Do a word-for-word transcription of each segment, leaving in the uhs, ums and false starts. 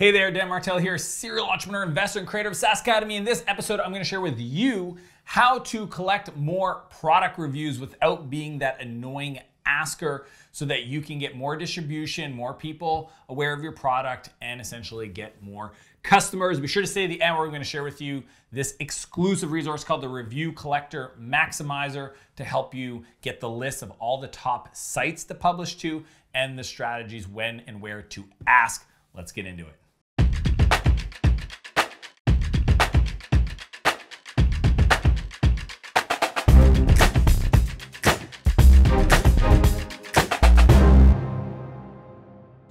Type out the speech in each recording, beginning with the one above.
Hey there, Dan Martell here, serial entrepreneur, investor, and creator of SaaS Academy. In this episode, I'm gonna share with you how to collect more product reviews without being that annoying asker so that you can get more distribution, more people aware of your product, and essentially get more customers. Be sure to stay to the end where I'm gonna share with you this exclusive resource called the Review Collector Maximizer to help you get the list of all the top sites to publish to and the strategies when and where to ask. Let's get into it.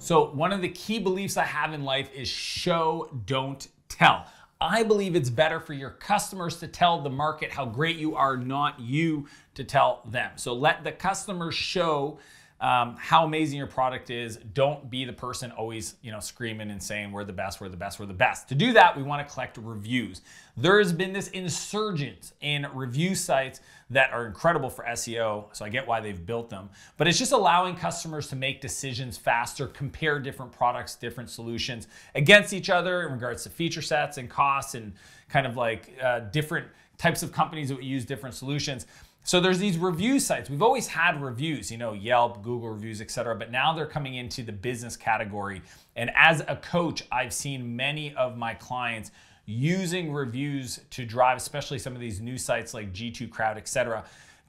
So one of the key beliefs I have in life is show, don't tell. I believe it's better for your customers to tell the market how great you are, not you to tell them. So let the customers show um, how amazing your product is. Don't be the person always, you know, screaming and saying, we're the best, we're the best, we're the best. To do that, we want to collect reviews. There has been this insurgence in review sites that are incredible for S E O, so I get why they've built them, but it's just allowing customers to make decisions faster, compare different products, different solutions against each other in regards to feature sets and costs and kind of like uh, different types of companies that would use different solutions. So there's these review sites. We've always had reviews, you know, Yelp, Google reviews, et cetera, but now they're coming into the business category. And as a coach, I've seen many of my clients using reviews to drive, especially some of these new sites like G two Crowd, et cetera,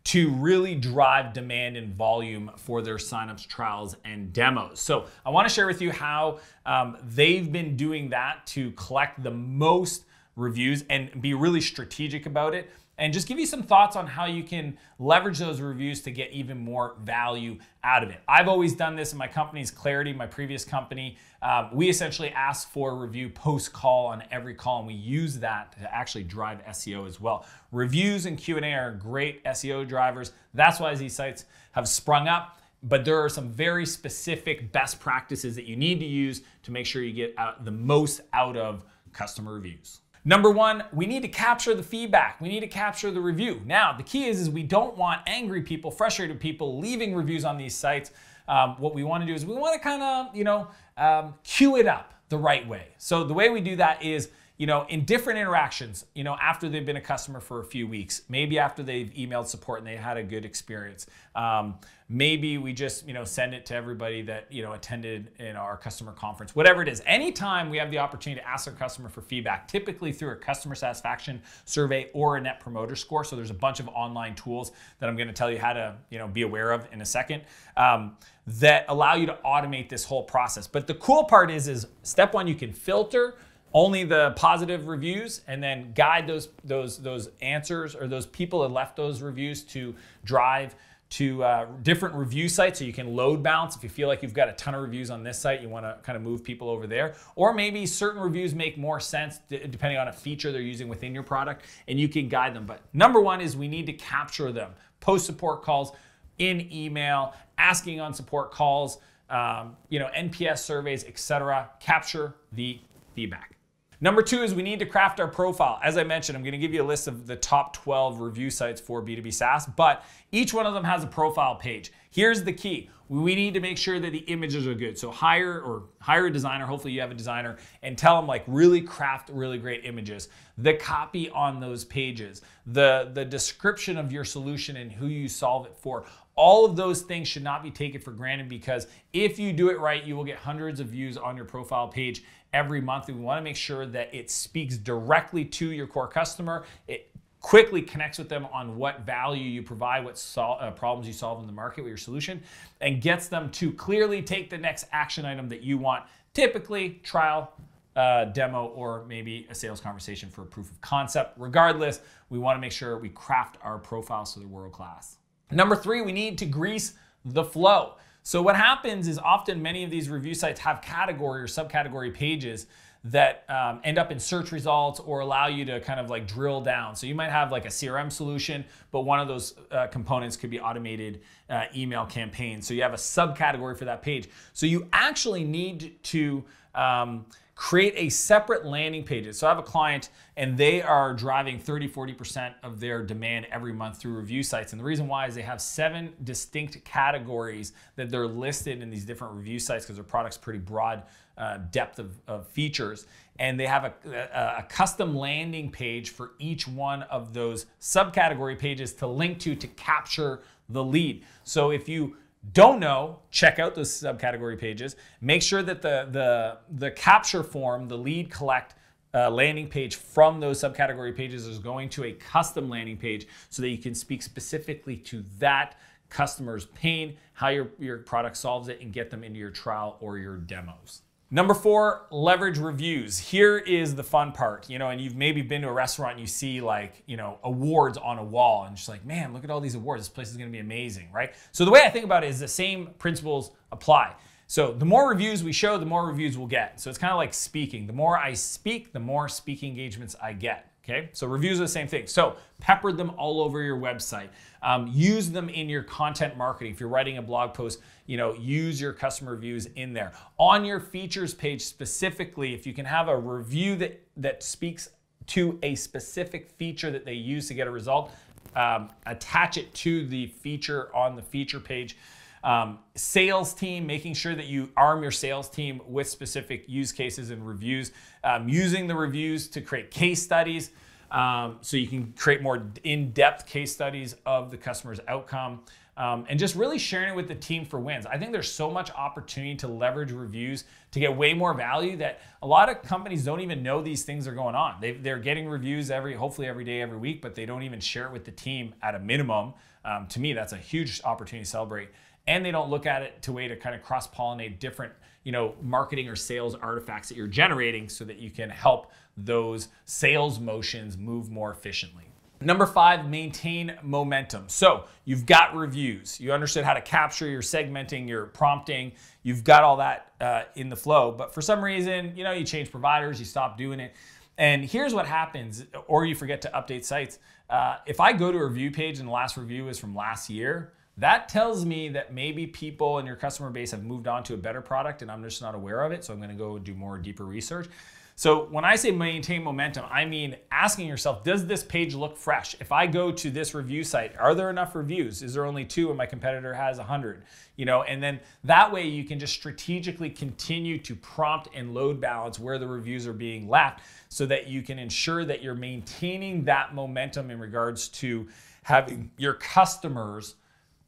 to really drive demand and volume for their signups, trials, and demos. So I wanna share with you how um, they've been doing that to collect the most reviews and be really strategic about it, and just give you some thoughts on how you can leverage those reviews to get even more value out of it. I've always done this in my company's Clarity, my previous company. Um, we essentially ask for a review post-call on every call, and we use that to actually drive S E O as well. Reviews and Q and A are great S E O drivers. That's why these sites have sprung up, but there are some very specific best practices that you need to use to make sure you get out the most out of customer reviews. Number one, we need to capture the feedback. We need to capture the review. Now, the key is, is we don't want angry people, frustrated people leaving reviews on these sites. Um, what we wanna do is we wanna kinda, you know, um, queue it up the right way. So the way we do that is, you know, in different interactions, you know, after they've been a customer for a few weeks, maybe after they've emailed support and they had a good experience, um, maybe we just, you know, send it to everybody that, you know, attended in our customer conference, whatever it is. Anytime we have the opportunity to ask our customer for feedback, typically through a customer satisfaction survey or a net promoter score. So there's a bunch of online tools that I'm going to tell you how to, you know, be aware of in a second, um, that allow you to automate this whole process. But the cool part is, is step one, you can filter only the positive reviews and then guide those those those answers or those people that left those reviews to drive to uh, different review sites, so you can load balance. If you feel like you've got a ton of reviews on this site, you wanna kind of move people over there. Or maybe certain reviews make more sense depending on a feature they're using within your product, and you can guide them. But number one is we need to capture them. Post support calls, in email, asking on support calls, um, you know, N P S surveys, et cetera. Capture the feedback. Number two is we need to craft our profile. As I mentioned, I'm gonna give you a list of the top twelve review sites for B two B SaaS, but each one of them has a profile page. Here's the key. We need to make sure that the images are good. So hire or hire a designer, hopefully you have a designer, and tell them like really craft really great images. The copy on those pages, the, the description of your solution and who you solve it for, all of those things should not be taken for granted, because if you do it right, you will get hundreds of views on your profile page every month. We want to make sure that it speaks directly to your core customer. It quickly connects with them on what value you provide, what sol uh, problems you solve in the market with your solution, and gets them to clearly take the next action item that you want, typically trial, uh, demo, or maybe a sales conversation for a proof of concept. Regardless, we want to make sure we craft our profiles so they're world class. Number three, we need to grease the flow. So what happens is often many of these review sites have category or subcategory pages that um, end up in search results or allow you to kind of like drill down. So you might have like a C R M solution, but one of those uh, components could be automated uh, email campaigns. So you have a subcategory for that page. So you actually need to um, create a separate landing page. So I have a client and they are driving thirty, forty percent of their demand every month through review sites. And the reason why is they have seven distinct categories that they're listed in these different review sites because their product's pretty broad uh, depth of, of features. And they have a, a, a custom landing page for each one of those subcategory pages to link to to capture the lead. So if you don't know, check out those subcategory pages. Make sure that the, the, the capture form, the lead collect uh, landing page from those subcategory pages is going to a custom landing page so that you can speak specifically to that customer's pain, how your, your product solves it, and get them into your trial or your demos. Number four, leverage reviews. Here is the fun part, you know, and you've maybe been to a restaurant and you see like, you know, awards on a wall and just like, man, look at all these awards. This place is gonna be amazing, right? So the way I think about it is the same principles apply. So the more reviews we show, the more reviews we'll get. So it's kind of like speaking. The more I speak, the more speaking engagements I get. Okay, so reviews are the same thing. So pepper them all over your website. Um, use them in your content marketing. If you're writing a blog post, you know, use your customer reviews in there. On your features page specifically, if you can have a review that, that speaks to a specific feature that they use to get a result, um, attach it to the feature on the feature page. Um, sales team, making sure that you arm your sales team with specific use cases and reviews, um, using the reviews to create case studies um, so you can create more in-depth case studies of the customer's outcome, um, and just really sharing it with the team for wins. I think there's so much opportunity to leverage reviews to get way more value that a lot of companies don't even know these things are going on. They, they're getting reviews every, hopefully every day, every week, but they don't even share it with the team at a minimum. Um, to me, that's a huge opportunity to celebrate. And they don't look at it to way to kind of cross-pollinate different, you know, marketing or sales artifacts that you're generating so that you can help those sales motions move more efficiently. Number five, maintain momentum. So you've got reviews, you understood how to capture, your segmenting, your prompting, you've got all that uh, in the flow, but for some reason, you know, you change providers, you stop doing it. And here's what happens, or you forget to update sites. Uh, if I go to a review page and the last review is from last year, that tells me that maybe people in your customer base have moved on to a better product and I'm just not aware of it. So I'm gonna go do more deeper research. So when I say maintain momentum, I mean asking yourself, does this page look fresh? If I go to this review site, are there enough reviews? Is there only two and my competitor has a hundred? You know, and then that way you can just strategically continue to prompt and load balance where the reviews are being left so that you can ensure that you're maintaining that momentum in regards to having your customers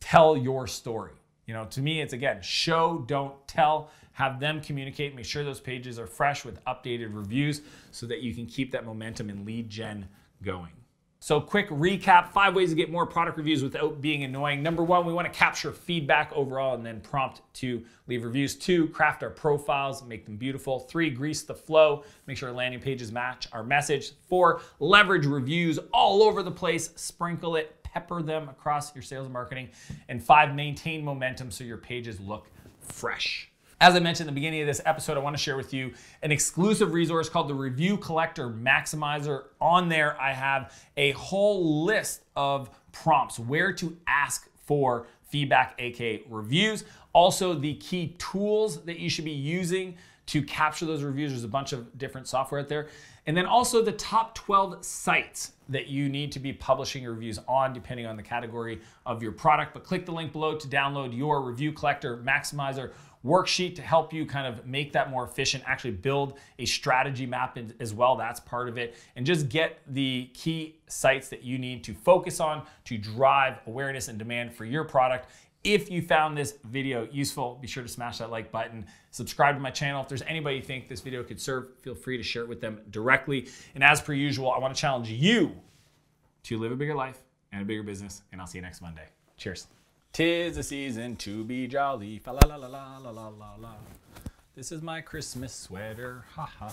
tell your story. You know, to me, it's again, show, don't tell, have them communicate, make sure those pages are fresh with updated reviews so that you can keep that momentum and lead gen going. So quick recap, five ways to get more product reviews without being annoying. Number one, we wanna capture feedback overall and then prompt to leave reviews. Two, craft our profiles, make them beautiful. Three, grease the flow, make sure our landing pages match our message. Four, leverage reviews all over the place, sprinkle it, pepper them across your sales and marketing. And five, maintain momentum so your pages look fresh. As I mentioned at the beginning of this episode, I want to share with you an exclusive resource called the Review Collector Maximizer. On there, I have a whole list of prompts, where to ask for feedback, A K A reviews. Also the key tools that you should be using to capture those reviews. There's a bunch of different software out there. And then also the top twelve sites that you need to be publishing your reviews on, depending on the category of your product. But click the link below to download your Review Collector Maximizer worksheet to help you kind of make that more efficient, actually build a strategy map as well. That's part of it. And just get the key sites that you need to focus on to drive awareness and demand for your product. If you found this video useful, be sure to smash that like button, subscribe to my channel. If there's anybody you think this video could serve, feel free to share it with them directly. And as per usual, I want to challenge you to live a bigger life and a bigger business, and I'll see you next Monday. Cheers. Tis the season to be jolly, fa la la la la la la la. This is my Christmas sweater, ha ha.